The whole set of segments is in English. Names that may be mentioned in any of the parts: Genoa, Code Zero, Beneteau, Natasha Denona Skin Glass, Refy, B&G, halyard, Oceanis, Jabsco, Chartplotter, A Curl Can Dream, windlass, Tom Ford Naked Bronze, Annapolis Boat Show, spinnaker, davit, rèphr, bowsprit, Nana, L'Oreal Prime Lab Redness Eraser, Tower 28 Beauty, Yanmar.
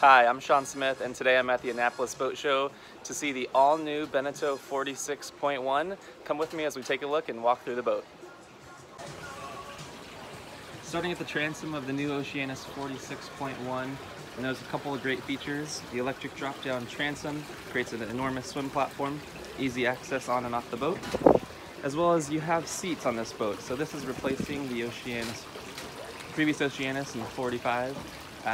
Hi, I'm Sean Smith, and today I'm at the Annapolis Boat Show to see the all-new Beneteau 46.1. Come with me as we take a look and walk through the boat. Starting at the transom of the new Oceanis 46.1, and there's a couple of great features. The electric drop-down transom creates an enormous swim platform, easy access on and off the boat, as well as you have seats on this boat. So this is replacing the previous Oceanis in the 45.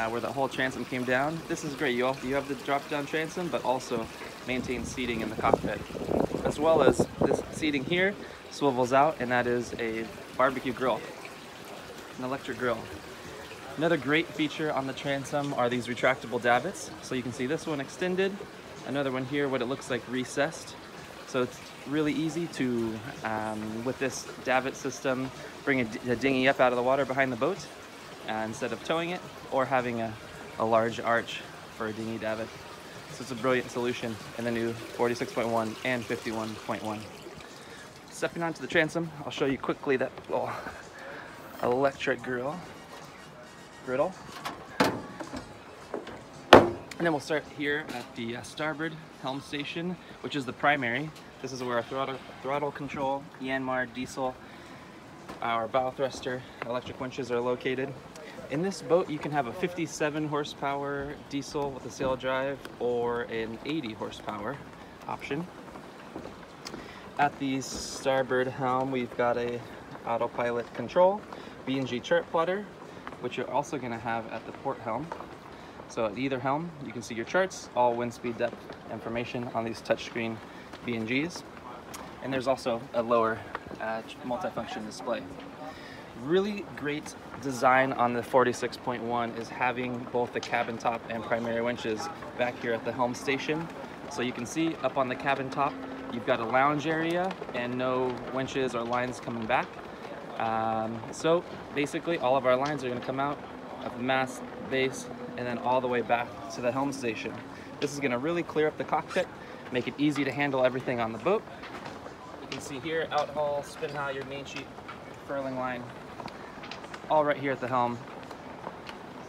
Where the whole transom came down. This is great. You have the drop-down transom, but also maintain seating in the cockpit. As well as this seating here swivels out, and that is a barbecue grill, an electric grill. Another great feature on the transom are these retractable davits. So you can see this one extended, another one here, what it looks like recessed. So it's really easy to, with this davit system, bring a dinghy up out of the water behind the boat, instead of towing it or having a large arch for a dinghy davit. So it's a brilliant solution in the new 46.1 and 51.1. Stepping onto the transom, I'll show you quickly that little electric griddle. And then we'll start here at the starboard helm station, which is the primary. This is where our throttle control, Yanmar diesel, our bow thruster, electric winches are located. In this boat, you can have a 57 horsepower diesel with a sail drive or an 80 horsepower option. At the starboard helm, we've got a autopilot control, B&G chart plotter, which you're also gonna have at the port helm. So at either helm, you can see your charts, all wind speed, depth, information on these touchscreen B&Gs. And there's also a lower multifunction display. Really great design on the 46.1 is having both the cabin top and primary winches back here at the helm station. So you can see up on the cabin top, you've got a lounge area and no winches or lines coming back. So basically all of our lines are gonna come out of the mast, base, and then all the way back to the helm station. This is gonna really clear up the cockpit, make it easy to handle everything on the boat. You can see here, out haul, spin halyard, main sheet, furling line, all right here at the helm.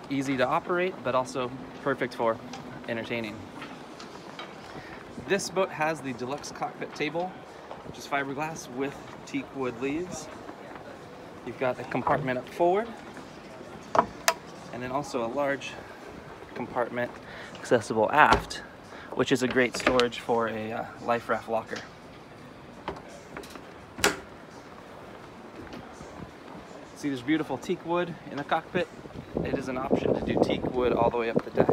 Easy to operate, but also perfect for entertaining. This boat has the deluxe cockpit table, which is fiberglass with teak wood leaves. You've got a compartment up forward, and then also a large compartment accessible aft, which is a great storage for a life raft locker. See, there's beautiful teak wood in the cockpit. It is an option to do teak wood all the way up the deck.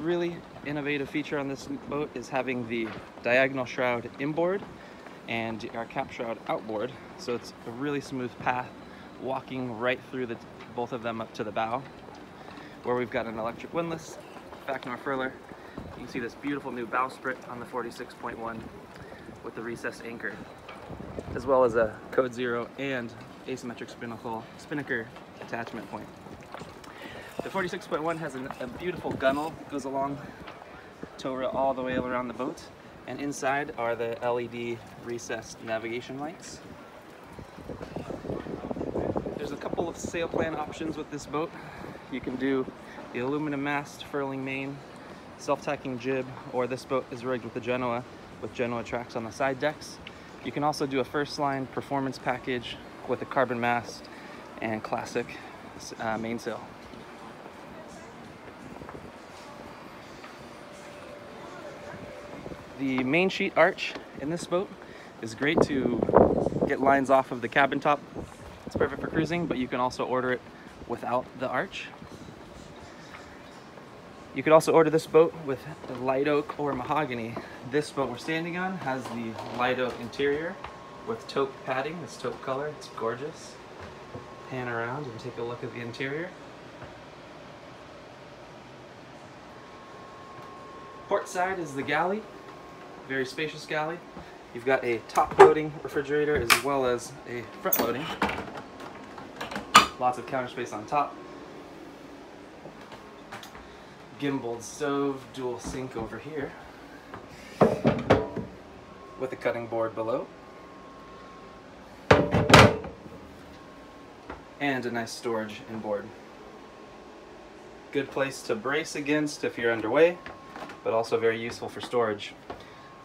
Really innovative feature on this boat is having the diagonal shroud inboard and our cap shroud outboard. So it's a really smooth path walking right through both of them up to the bow, where we've got an electric windlass, back in our furler. You can see this beautiful new bowsprit on the 46.1 with the recessed anchor, as well as a Code Zero and asymmetric spinnaker attachment point. The 46.1 has a beautiful gunnel, goes along tow rail all the way around the boat, and inside are the LED recessed navigation lights. There's a couple of sail plan options with this boat. You can do the aluminum mast, furling main, self-tacking jib, or this boat is rigged with the Genoa, with Genoa tracks on the side decks. You can also do a first line performance package with a carbon mast and classic mainsail. The main sheet arch in this boat is great to get lines off of the cabin top. It's perfect for cruising, but you can also order it without the arch. You could also order this boat with the light oak or mahogany. This boat we're standing on has the light oak interior with taupe padding, this taupe color. It's gorgeous. Pan around and take a look at the interior. Port side is the galley, very spacious galley. You've got a top loading refrigerator as well as a front loading. Lots of counter space on top. Gimbaled stove, dual sink over here with a cutting board below, and a nice storage inboard. Good place to brace against if you're underway, but also very useful for storage.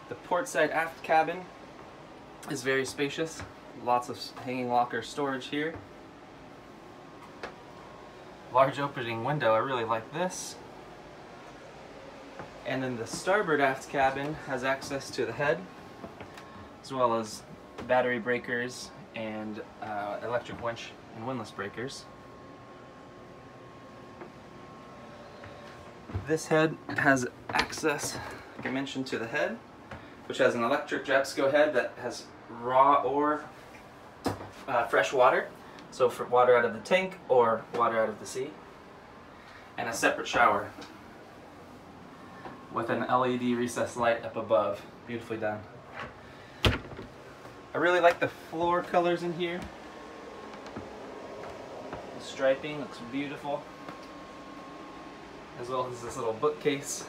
The port side aft cabin is very spacious. Lots of hanging locker storage here. Large opening window, I really like this. And then the starboard aft cabin has access to the head, as well as battery breakers and electric winch and windlass breakers. This head has access, like I mentioned, to the head, which has an electric Jabsco head that has raw or fresh water, so for water out of the tank or water out of the sea, and a separate shower with an LED recessed light up above. Beautifully done. I really like the floor colors in here. The striping looks beautiful, as well as this little bookcase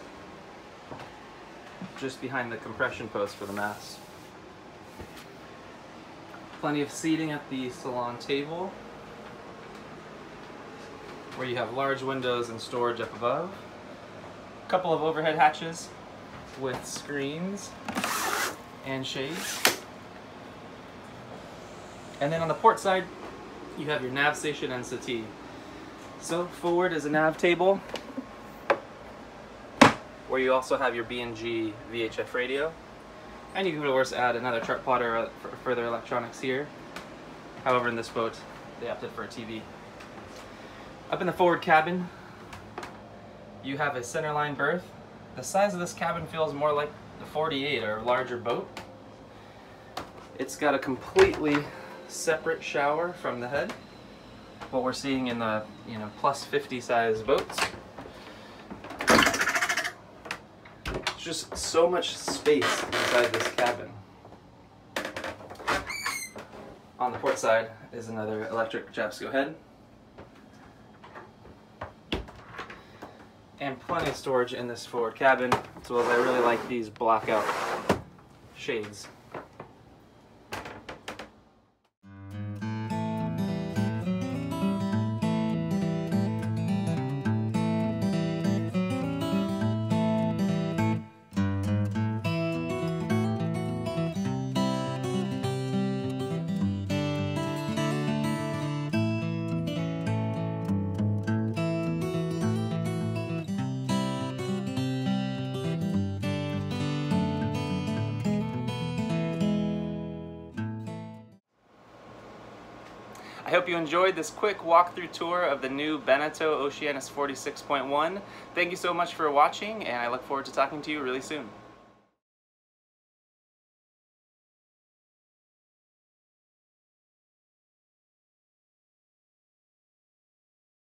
just behind the compression post for the mast. Plenty of seating at the salon table, where you have large windows and storage up above. A couple of overhead hatches with screens and shades. And then on the port side, you have your nav station and settee. So forward is a nav table, where you also have your B&G VHF radio. And you can, of course, add another chart plotter or further electronics here. However, in this boat, they opted for a TV. Up in the forward cabin, you have a centerline berth. The size of this cabin feels more like the 48 or a larger boat. It's got a completely separate shower from the head, what we're seeing in the plus 50 size boats. Just so much space inside this cabin. On the port side is another electric Jabsco head. And plenty of storage in this forward cabin, as well as I really like these blackout shades. I hope you enjoyed this quick walkthrough tour of the new Beneteau Oceanis 46.1. Thank you so much for watching, and I look forward to talking to you really soon.